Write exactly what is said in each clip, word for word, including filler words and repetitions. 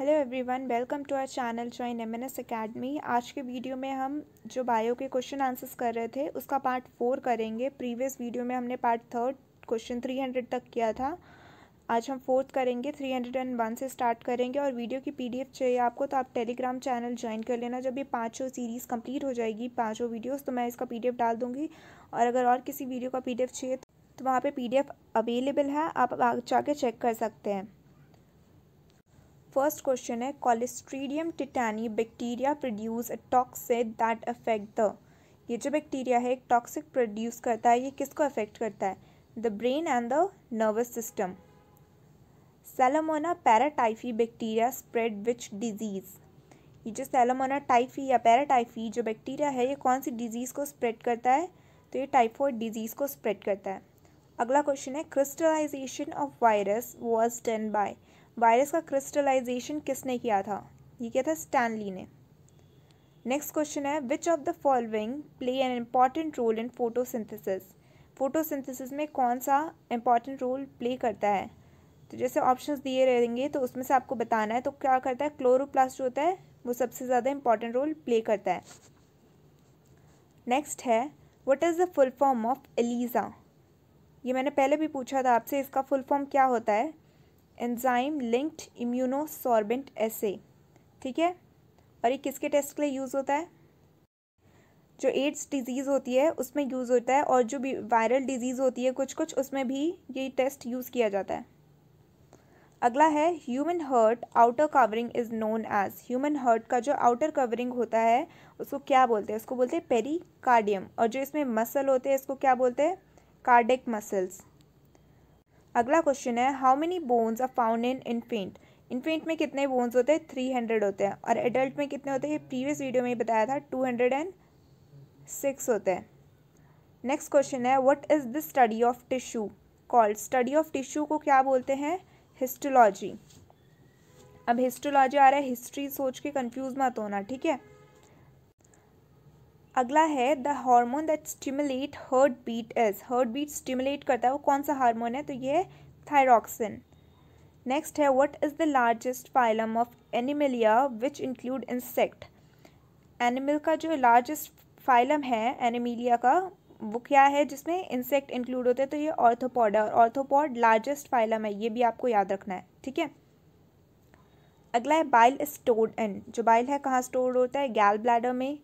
Hello everyone, welcome to our channel join MNS academy. आज के video में हम जो बायो के क्वेश्चन आंसर्स कर रहे थे उसका पार्ट फोर करेंगे। प्रीवियस वीडियो में हमने पार्ट थर्ड क्वेश्चन तीन सौ तक किया था, आज हम फोर्थ करेंगे, तीन सौ एक से स्टार्ट करेंगे। और वीडियो की पीडीएफ चाहिए आपको तो आप टेलीग्राम चैनल ज्वाइन कर लेना। जब ये पाँचों सीरीज़ कंप्लीट हो जाएगी, पाँचों वीडियोज़, तो मैं इसका पीडीएफ डाल दूँगी। और अगर और किसी वीडियो का पीडीएफ चाहिए तो वहाँ पर पीडीएफ अवेलेबल है, आप जाके चेक कर सकते हैं। फर्स्ट क्वेश्चन है, Clostridium tetani bacteria produce a toxic that affect the. ये जो बैक्टीरिया है एक टॉक्सिक प्रोड्यूस करता है, ये किसको अफेक्ट करता है? The brain and the nervous system. Salmonella paratyphi bacteria spread which disease. ये जो सैलमोना टाइफी या पैराटाइफी जो बैक्टीरिया है ये कौन सी डिजीज़ को स्प्रेड करता है? तो ये टाइफॉइड डिजीज़ को स्प्रेड करता है। अगला क्वेश्चन है, crystallisation of virus was done by. Virus का क्रिस्टलाइजेशन किसने किया था? ये किया था स्टैनली ने। नेक्स्ट क्वेश्चन है, which of the following play an important role in photosynthesis. Photosynthesis में कौन सा इम्पॉर्टेंट रोल प्ले करता है? तो जैसे ऑप्शंस दिए रहेंगे तो उसमें से आपको बताना है। तो क्या करता है? क्लोरोप्लास्ट जो होता है वो सबसे ज़्यादा इम्पॉर्टेंट रोल प्ले करता है। नेक्स्ट है, what is the full form of ELISA. ये मैंने पहले भी पूछा था आपसे, इसका फुल फॉर्म क्या होता है? एंजाइम लिंक्ड इम्यूनोसॉर्बेंट एसे, ठीक है। और ये किसके टेस्ट के लिए यूज़ होता है? जो एड्स डिजीज़ होती है उसमें यूज़ होता है, और जो भी वायरल डिजीज़ होती है कुछ कुछ उसमें भी ये टेस्ट यूज़ किया जाता है। अगला है, human heart outer covering is known as. Human heart का जो आउटर कवरिंग होता है उसको क्या बोलते हैं? उसको बोलते हैं पेरिकार्डियम। और जो इसमें मसल होते हैं इसको क्या बोलते हैं? Cardiac muscles. अगला क्वेश्चन है, how many bones are found in infant. Infant में कितने बोन्स होते हैं? थ्री हंड्रेड होते हैं। और एडल्ट में कितने होते हैं? प्रीवियस वीडियो में बताया था, टू हंड्रेड एंड सिक्स होते हैं। नेक्स्ट क्वेश्चन है, what is the study of tissue called. Study of tissue को क्या बोलते हैं? हिस्टोलॉजी। अब हिस्टोलॉजी आ रहा है, हिस्ट्री सोच के कन्फ्यूज मत होना, ठीक है। अगला है, the hormone that stimulate heart beat is. Heart beat stimulate करता है वो कौन सा हार्मोन है? तो ये है थायरॉक्सिन। नेक्स्ट है, what is the largest phylum of Animalia which include insect. Animal का जो लार्जेस्ट फाइलम है एनिमिलिया का वो क्या है जिसमें इंसेक्ट इंक्लूड होते हैं? तो ये ऑर्थोपोडा। और ऑर्थोपोड लार्जेस्ट फाइलम है, ये भी आपको याद रखना है, ठीक है। अगला है, बाइल स्टोर्ड इन। जो बाइल है कहाँ स्टोर होता है? गैल ब्लैडर में।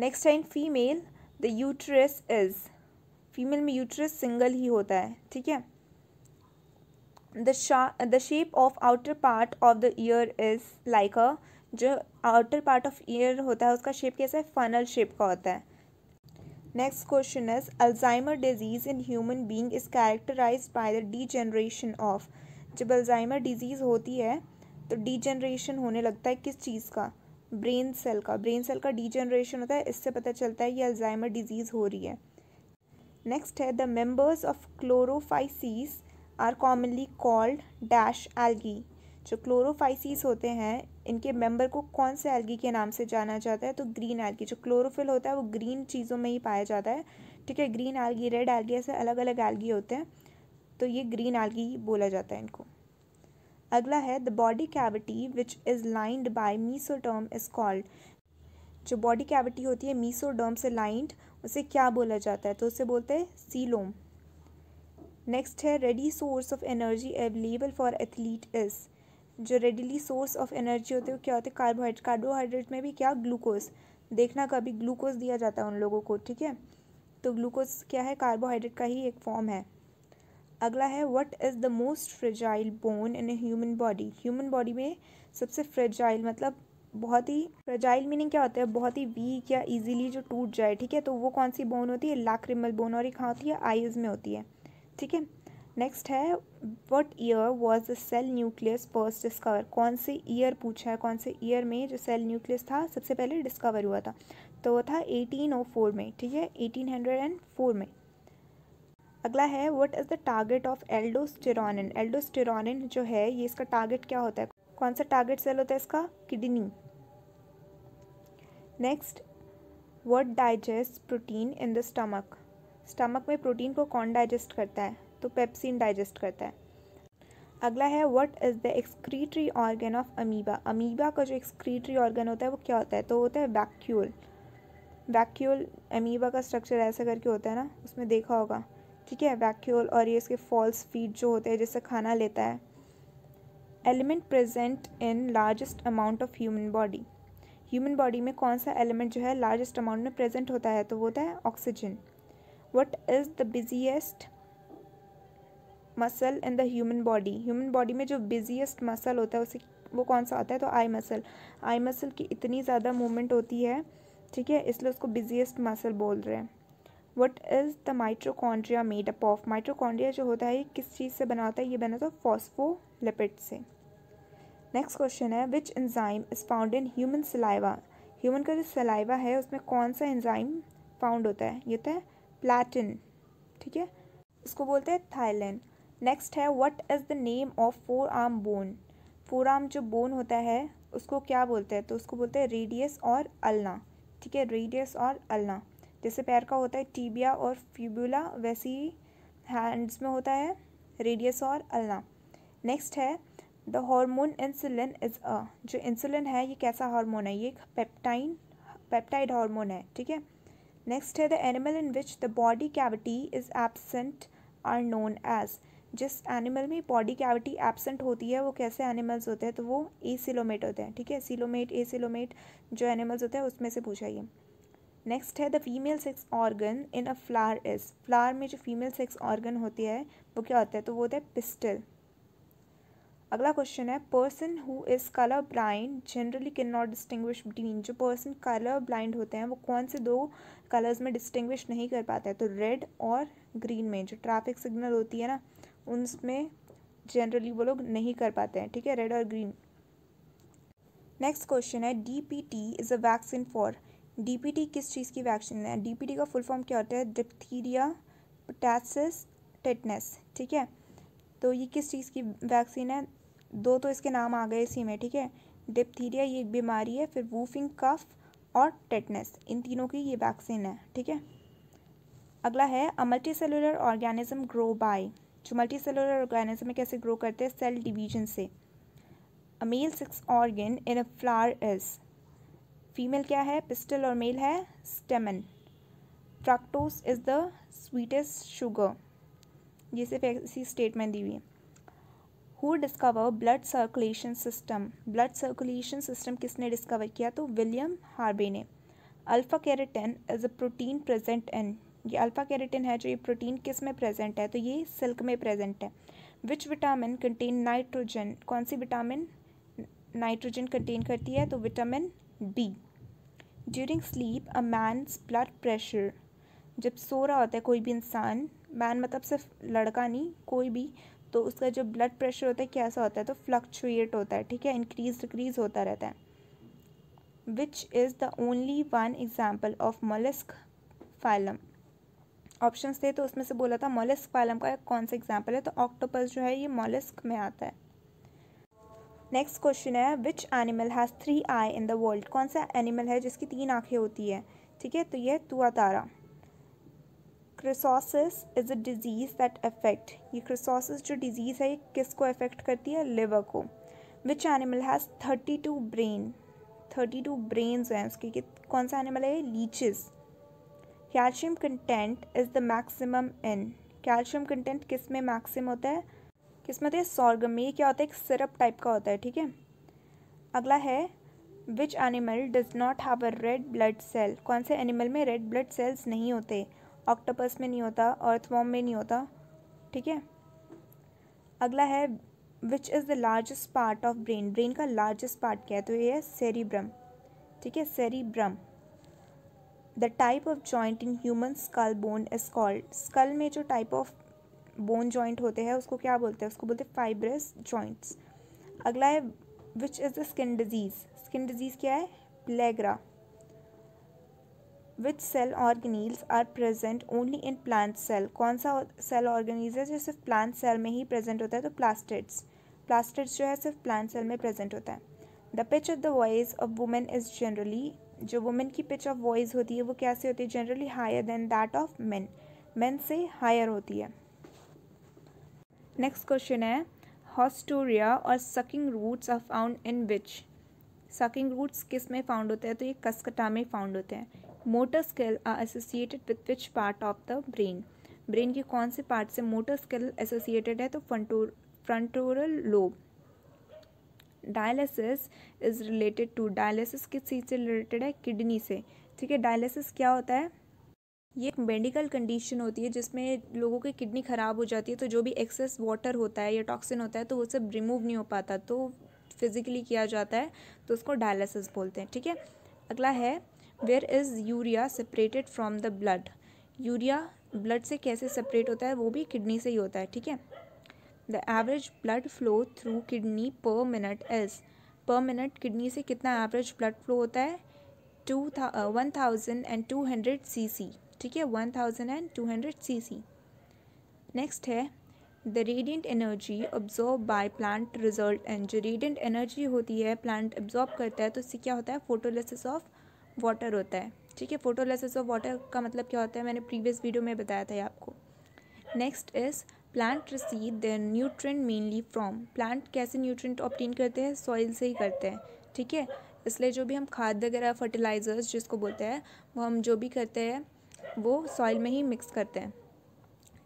नेक्स्ट है, in female the uterus is. Female में यूट्रस सिंगल ही होता है, ठीक है। The the shape of outer part of the ear is like a. जो आउटर पार्ट ऑफ ईयर होता है उसका शेप कैसा है? फनल शेप का होता है। Next question is, Alzheimer disease in human being is characterised by the degeneration of. जब अल्जाइमर डिजीज़ होती है तो डीजेनरेशन होने लगता है किस चीज़ का? ब्रेन सेल का। ब्रेन सेल का डीजनरेशन होता है, इससे पता चलता है ये अल्जाइमर डिजीज़ हो रही है। नेक्स्ट है, the members of Chlorophyceae are commonly called dash algae. जो क्लोरोफाइसीस होते हैं इनके मेंबर को कौन से एल्गी के नाम से जाना जाता है? तो ग्रीन एल्गी। जो क्लोरोफिल होता है वो ग्रीन चीज़ों में ही पाया जाता है, ठीक है। ग्रीन एल्गी, रेड एल्गी, ऐसे अलग अलग एल्गी होते हैं, तो ये ग्रीन एल्गी बोला जाता है इनको। अगला है, the body cavity which is lined by mesoderm is called. जो बॉडी कैविटी होती है मीसोडर्म से लाइंड उसे क्या बोला जाता है? तो उसे बोलते हैं सीलोम। नेक्स्ट है, ready source of energy available for athlete is. जो रेडीली सोर्स ऑफ एनर्जी होते हैं वो क्या होते हैं? कार्बोहाइड्रेट। कार्बोहाइड्रेट में भी क्या? ग्लूकोज। देखना कभी ग्लूकोज दिया जाता है उन लोगों को, ठीक है। तो ग्लूकोज क्या है? कार्बोहाइड्रेट का ही एक फॉर्म है। अगला है, what is the most fragile bone in a human body. Human body में सबसे फ्रेजाइल, मतलब बहुत ही फ्रेजाइल मीनिंग क्या होता है? बहुत ही वीक या इजीली जो टूट जाए, ठीक है। तो वो कौन सी बोन होती है? Lacrimal bone. और ये कहाँ होती है? आईज में होती है, ठीक है। नेक्स्ट है, what year was the cell nucleus first discover. कौन से ईयर पूछा है, कौन से ईयर में जो सेल न्यूक्लियस था सबसे पहले डिस्कवर हुआ था? तो वो था एटीन ओ फोर में, ठीक है, एटीन हंड्रेड एंड फोर में। अगला है, what is the target of aldosterone. Aldosterone जो है ये इसका टारगेट क्या होता है? कौन सा टारगेट सेल होता है इसका? Kidney. Next, what digest protein in the stomach. Stomach में प्रोटीन को कौन डाइजेस्ट करता है? तो पेप्सिन डाइजेस्ट करता है। अगला है what is the excretory organ of amoeba. Amoeba का जो एक्सक्रीटरी ऑर्गन होता है वो क्या होता है, तो होता है वैक्यूल। वैक्यूल अमीबा का स्ट्रक्चर ऐसा करके होता है ना, उसमें देखा होगा, ठीक है, वैक्यूल। और ये इसके फॉल्स फीड जो होते हैं जिससे खाना लेता है। Element present in largest amount of human body. Human body में कौन सा एलिमेंट जो है लार्जेस्ट अमाउंट में प्रेजेंट होता है, तो वो होता है oxygen. What is the busiest muscle in the human body. Human body में जो बिजीएस्ट मसल होता है उसे वो कौन सा होता है, तो आई मसल। आई मसल की इतनी ज़्यादा मूवमेंट होती है, ठीक है, इसलिए उसको बिजीएस्ट मसल बोल रहे हैं। What is the mitochondria made up of. Mitochondria जो होता है ये किस चीज़ से बना होता है, ये बना होता है फॉस्फोलिपिड से। नेक्स्ट क्वेश्चन है which enzyme is found in human saliva. Human का जो सलाइवा है उसमें कौन सा एंजाइम फाउंड होता है, ये होता है प्लैटिन, ठीक है, इसको बोलते हैं थाइलिन। नेक्स्ट है what is the name of forearm bone. Forearm जो बोन होता है उसको क्या बोलते हैं, तो उसको बोलते हैं रेडियस और अल्ना, ठीक है, रेडियस और अल्ना। जैसे पैर का होता है टीबिया और फ्यूबुला, वैसे ही हैंड्स में होता है रेडियस और अल्ना। नेक्स्ट है the hormone insulin is a. जो इंसुलिन है ये कैसा हार्मोन है, ये एक पेप्टाइन पेप्टाइड हार्मोन है, ठीक है। नेक्स्ट है the animal in which the body cavity is absent are known as. जिस एनिमल में बॉडी कैविटी एब्सेंट होती है वो कैसे एनिमल्स होते हैं, तो वो एसिलोमेट होते हैं, ठीक है, सिलोमेट एसिलोमेट जो एनिमल्स होते हैं उसमें से पूछा ये। नेक्स्ट है the female sex organ in a flower is. Flower में जो फीमेल सेक्स ऑर्गन होती है वो क्या होता है, तो वो होता है पिस्टल। अगला क्वेश्चन है person who is colour blind generally can not distinguish between. जो पर्सन कलर ब्लाइंड होते हैं वो कौन से दो कलर्स में डिस्टिंग्विश नहीं कर पाते हैं, तो रेड और ग्रीन में जो ट्रैफिक सिग्नल होती है ना उनमें जनरली वो लोग नहीं कर पाते हैं, ठीक है, रेड और ग्रीन। नेक्स्ट क्वेश्चन है DPT is a vaccine for. DPT किस चीज़ की वैक्सीन है। डीपीटी का फुल फॉर्म क्या होता है, डिप्थीरिया पोटेसिस टेटनेस, ठीक है, तो ये किस चीज़ की वैक्सीन है, दो तो इसके नाम आ गए इसी में, ठीक है, डिप्थीरिया ये एक बीमारी है, फिर वूफिंग कफ और टेटनेस, इन तीनों की ये वैक्सीन है, ठीक है। अगला है a multi cellular organism grow by. जो मल्टी सेलुलर ऑर्गेनिज्म में कैसे ग्रो करते हैं, सेल डिवीजन से। A male sex organ in a flower is. Female क्या है, पिस्टल, और मेल है stamen. Fructose is the sweetest sugar, ये सिर्फ ऐसी स्टेटमेंट दी हुई है। Who discover blood circulation system. Blood circulation system किसने डिस्कवर किया, तो विलियम हार्वे ने। Alpha keratin is a protein present in. ये अल्फा केराटिन है, जो ये प्रोटीन किस में प्रेजेंट है, तो ये सिल्क में प्रेजेंट है। Which vitamin contain nitrogen. कौन सी विटामिन नाइट्रोजन कंटेन करती है, तो vitamin B. During sleep a man's blood pressure. जब सो रहा होता है कोई भी इंसान, मैन मतलब सिर्फ लड़का नहीं, कोई भी, तो उसका जो ब्लड प्रेशर होता है कैसा होता है, तो फ्लक्चुएट होता है, ठीक है, इंक्रीज डिक्रीज होता रहता है। Which is the only one example of mollusc phylum. Options थे तो उसमें से बोला था मोलस्क फाइलम का कौन सा एग्जाम्पल है, तो ऑक्टोपस जो है ये मोलस्क में आता है। नेक्स्ट क्वेश्चन है which animal has three eye in the world. कौन सा एनिमल है जिसकी तीन आँखें होती है, ठीक है, तो ये tuatara. Cirrhosis is a disease that affect. ये क्रिसोसिस जो डिजीज़ है ये किसको अफेक्ट करती है, लिवर को। Which animal has thirty two brain. Thirty two brains हैं उसके। कौन सा एनिमल है, leeches. Calcium content is the maximum in. Calcium content किस में मैक्सिम होता है, किस्मत है सॉर्गम में। ये क्या होता है, एक सिरप टाइप का होता है, ठीक है। अगला है which animal does not have a red blood cell. कौन से एनिमल में रेड ब्लड सेल्स नहीं होते, ऑक्टोपस में नहीं होता, अर्थवॉर्म में नहीं होता, ठीक है। अगला है which is the largest part of brain. Brain का लार्जेस्ट पार्ट क्या है, तो ये है सेरिब्रम, ठीक है, cerebrum. The type of joint in human skull bone is called. Skull में जो टाइप ऑफ बोन जॉइंट होते हैं उसको क्या बोलते हैं, उसको बोलते हैं फाइब्रस जॉइंट्स। अगला है which is the skin disease. Skin disease क्या है, pellagra. Which cell organelles are present only in plant cell. कौन सा सेल ऑर्गेनीज है जो सिर्फ प्लांट सेल में ही प्रेजेंट होता है, तो प्लास्टिड्स। प्लास्टिड्स जो है सिर्फ प्लांट सेल में प्रेजेंट होता है। The pitch of the voice of women is generally. जो वुमेन की पिच ऑफ वॉइस होती है वो कैसे होती है, generally higher than that of man. Man से हायर होती है। नेक्स्ट क्वेश्चन है हॉस्टोरिया और sucking roots are found in which, sucking roots किस में फाउंड होते हैं, तो ये कस्कटा में फाउंड होते हैं। Motor skill are associated with which part of the brain, brain के कौन से पार्ट से मोटर स्किल एसोसिएटेड है, तो fronto frontal lobe. Dialysis is related to, dialysis किस चीज़ से रिलेटेड है, किडनी से, ठीक है। डायलिसिस क्या होता है, ये एक मेडिकल कंडीशन होती है जिसमें लोगों की किडनी ख़राब हो जाती है, तो जो भी एक्सेस वाटर होता है या टॉक्सिन होता है तो वो सब रिमूव नहीं हो पाता, तो फिजिकली किया जाता है, तो उसको डायलिसिस बोलते हैं, ठीक है। अगला है where is urea separated from the blood, urea blood से कैसे सेपरेट होता है, वो भी किडनी से ही होता है, ठीक है। The average blood flow through kidney per minute is, per minute kidney से कितना एवरेज ब्लड फ्लो होता है, टू था one thousand and two hundred C C, ठीक है, one thousand and two hundred C C. Next है the radiant energy absorb by plant result in, जो radiant energy होती है प्लांट ऑब्जॉर्ब करता है तो इससे क्या होता है, फोटोलिसिस ऑफ वाटर होता है, ठीक है। फोटोलिसिस ऑफ वाटर का मतलब क्या होता है, मैंने प्रीवियस वीडियो में बताया था आपको। Next is plant receive their nutrient mainly from, plant कैसे न्यूट्रिएंट ऑब्टेन करते हैं, सॉइल से ही करते हैं, ठीक है। इसलिए जो भी हम खाद वगैरह फर्टिलाइजर्स जिसको बोलते हैं वो हम जो भी करते हैं वो सॉइल में ही मिक्स करते हैं।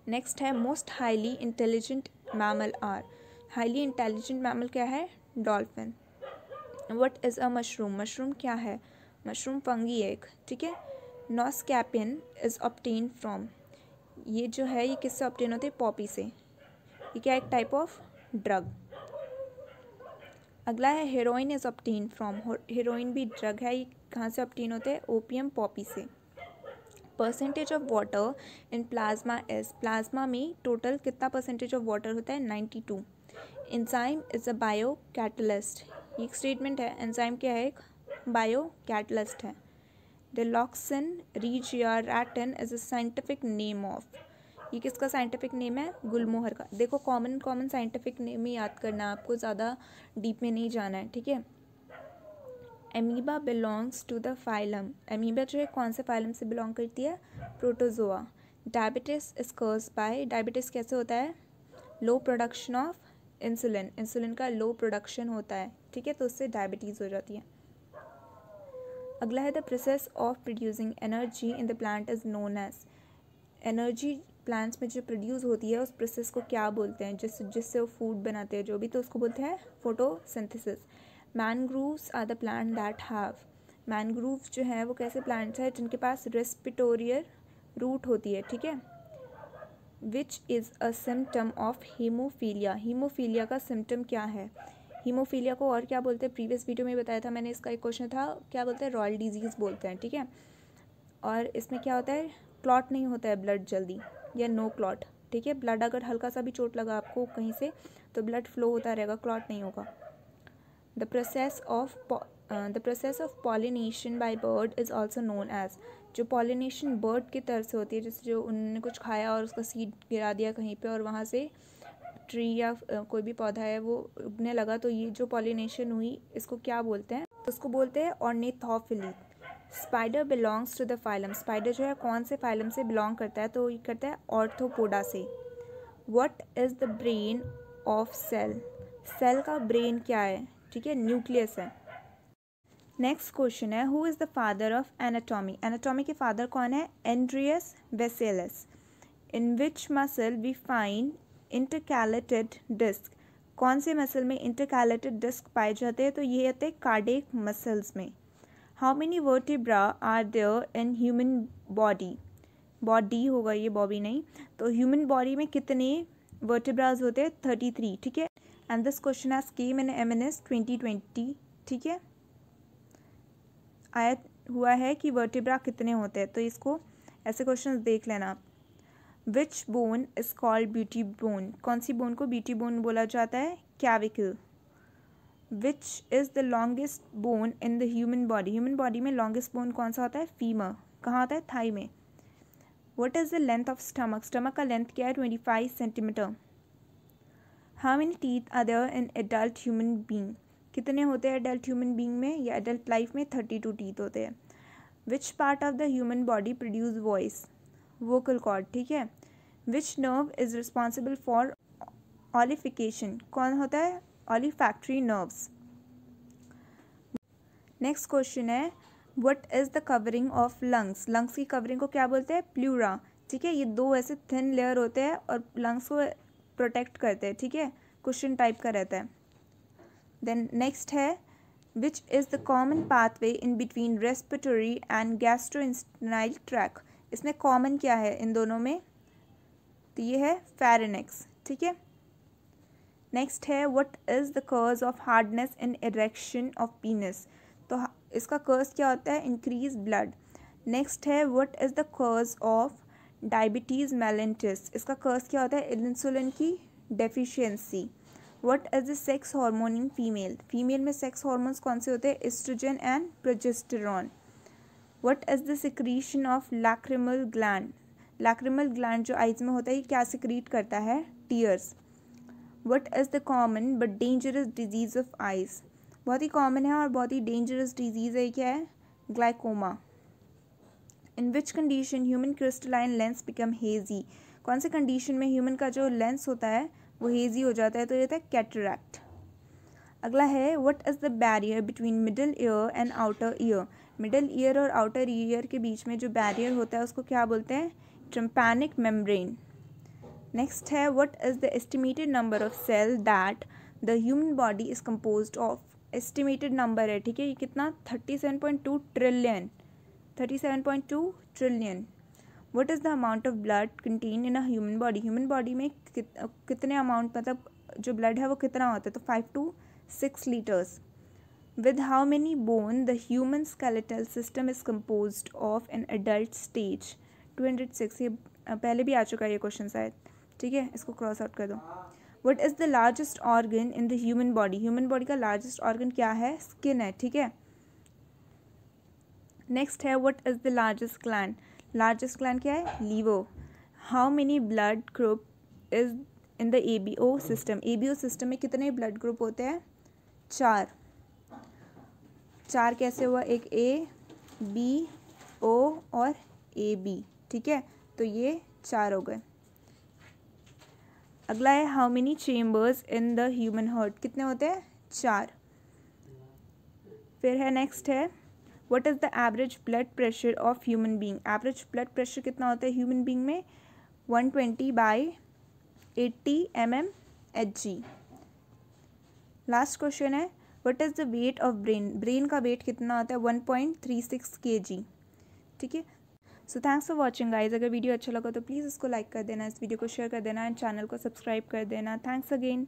नेक्स्ट है most highly intelligent mammal are, highly intelligent mammal क्या है, dolphin. What is a mushroom, mushroom क्या है, मशरूम फंगी एक, ठीक है। नॉस्कैपिन इज़ ऑब्टेन फ्रॉम, ये जो है ये किससे ऑब्टेन होते हैं, पॉपी से, ये क्या एक टाइप ऑफ ड्रग। अगला है heroin is obtain from, heroin भी ड्रग है, ये कहाँ से ऑब्टेन होते हैं, ओपियम पॉपी से। Percentage of water in plasma is, plasma में टोटल कितना परसेंटेज ऑफ वाटर होता है, ninety two. Enzyme is a bio catalyst, ये एक स्टेटमेंट है, एंजाइम क्या है, एक बायो कैटलिस्ट है। डिलॉक्सिन रीच या रैटिन is a scientific name of, ये किसका साइंटिफिक नेम है, गुलमोहर का। देखो कॉमन कॉमन साइंटिफिक नेम ही याद करना, आपको ज़्यादा डीप में नहीं जाना है, ठीक है। Amoeba belongs to the phylum, amoeba जो है कौन से फाइलम से बिलोंग करती है, protozoa. Diabetes is caused by, diabetes कैसे होता है, low production of insulin, insulin का लो प्रोडक्शन होता है, ठीक है, तो उससे डायबिटीज़ हो जाती है। अगला है the process of producing energy in the plant is known as, energy plants में जो प्रोड्यूस होती है उस प्रोसेस को क्या बोलते हैं, जिस जिससे वो फूड बनाते हैं जो भी, तो उसको बोलते हैं photosynthesis. Mangroves are the plant that have, mangroves जो है वो कैसे प्लांट्स हैं जिनके पास रेस्पिटोरियल रूट होती है, ठीक है। Which is a symptom of haemophilia, haemophilia का सिम्टम क्या है, हीमोफीलिया को और क्या बोलते हैं, प्रीवियस वीडियो में बताया था मैंने, इसका एक क्वेश्चन था, क्या बोलते हैं, रॉयल डिजीज़ बोलते हैं, ठीक है। और इसमें क्या होता है, क्लॉट नहीं होता है ब्लड जल्दी या नो क्लॉट, ठीक है। ब्लड अगर हल्का सा भी चोट लगा आपको कहीं से तो ब्लड फ्लो होता रहेगा, क्लॉट नहीं होगा। The process of the process of pollination by bird is also known as, जो पॉलिनेशन बर्ड की तरफ से होती है, जैसे जो उन्होंने कुछ खाया और उसका सीड गिरा दिया कहीं पे और वहाँ से ट्री या कोई भी पौधा है वो उगने लगा, तो ये जो पॉलिनेशन हुई इसको क्या बोलते हैं, उसको बोलते हैं ornithophily. Spider belongs to the phylum, spider जो है कौन से फाइलम से बिलोंग करता है, तो ये करता है ऑर्थोपोडा से। What is the brain of cell, cell का ब्रेन क्या है, ठीक है, न्यूक्लियस है। नेक्स्ट क्वेश्चन है who is the father of anatomy, anatomy के फादर कौन है, Andreas Vesalius. In which muscle we find intercalated disc, कौन से मसल में इंटरकैलेटेड डिस्क पाए जाते हैं, तो ये होते हैं कार्डियक मसल्स में। How many vertebra are there in human body, body होगा ये, बॉबी नहीं, तो ह्यूमन बॉडी में कितने वर्टिब्राज होते हैं, थर्टी थ्री, ठीक है। एंड दिस क्वेश्चन आज came in M N S twenty twenty, ठीक है, आया हुआ है कि वर्टिब्रा कितने होते हैं, तो इसको ऐसे क्वेश्चन देख लेना आप। Which bone is called beauty bone, कौन सी बोन को ब्यूटी बोन बोला जाता है, clavicle. Which is the longest bone in the human body, human body में लॉन्गेस्ट बोन कौन सा होता है, फीमर, कहाँ होता है, थाई में। What is the length of stomach, stomach का लेंथ क्या है, twenty five centimetre. How many teeth are there in adult human being, कितने होते हैं एडल्ट ह्यूमन बींग में या एडल्ट लाइफ में, थर्टी टू टीथ होते हैं। Which part of the human body produce voice, vocal cord, ठीक है। Which nerve is responsible for olfaction कौन होता है? Olfactory nerves. नेक्स्ट क्वेश्चन है what is the covering of lungs. Lungs की कवरिंग को क्या बोलते हैं? प्लूरा। ठीक है, ये दो ऐसे थिन लेयर होते हैं और लंग्स को प्रोटेक्ट करते हैं। ठीक है, क्वेश्चन टाइप का रहता है। देन नेक्स्ट है which is the common pathway in between respiratory and gastrointestinal tract. इसमें कॉमन क्या है इन दोनों में? तो ये है फेरिनेक्स। ठीक है, नेक्स्ट है what is the cause of hardness in erection of penis. तो इसका कर्ज क्या होता है? Increase blood. नेक्स्ट है what is the cause of diabetes mellitus. इसका कर्ज क्या होता है? इंसुलिन की deficiency. What is the sex hormone in female. Female में सेक्स हार्मोन्स कौन से होते हैं? Oestrogen and progesterone. What is the secretion of lacrimal gland. Lacrimal gland जो आइज में होता है, ये क्या सिक्रीट करता है? Tears. What is the common but dangerous disease of eyes. बहुत ही कॉमन है और बहुत ही डेंजरस डिजीज़ है, क्या है? Glaucoma. In which condition human crystalline lens become hazy. कौन से कंडीशन में ह्यूमन का जो लेंस होता है वो हेजी हो जाता है? तो ये होता है कैटरैक्ट। अगला है what is the barrier between middle ear and outer ear. Middle ear और आउटर ईयर के बीच में जो बैरियर होता है उसको क्या बोलते हैं? Tympanic membrane. नेक्स्ट है what is the estimated number of cell that the human body is composed of. Estimated number है, ठीक है, ये कितना? Thirty seven point two trillion. Thirty seven point two trillion. What is the amount of blood contain in a human body. Human body में कित, कितने amount, मतलब जो ब्लड है वो कितना होता है? तो five to six litres. With how many bone the human skeletal system is composed of an adult stage. Two hundred six, ये पहले भी आ चुका है ये क्वेश्चन शायद। ठीक है, इसको क्रॉस आउट कर दो। What is the largest organ in the human body. Human body का लार्जेस्ट ऑर्गन क्या है? स्किन है। ठीक है, नेक्स्ट है what is the largest gland. Largest gland क्या है? Liver. How many blood group is in the ABO system. ABO system में कितने ब्लड ग्रुप होते हैं? चार। चार कैसे हुआ? एक ए, बी, ओ और ए बी। ठीक है, तो ये चार हो गए। अगला है how many chambers in the human heart. कितने होते हैं? चार। फिर है नेक्स्ट है what is the average blood pressure of human being. Average blood pressure कितना होता है ह्यूमन बीइंग में? One twenty by eighty M M H G. Last question है what is the weight of brain. Brain का weight कितना होता है? One point three six के जी। ठीक है, so thanks for watching guys. अगर वीडियो अच्छा लगा तो प्लीज़ इसको लाइक कर देना, इस वीडियो को शेयर कर देना एंड चैनल को सब्सक्राइब कर देना। Thanks again.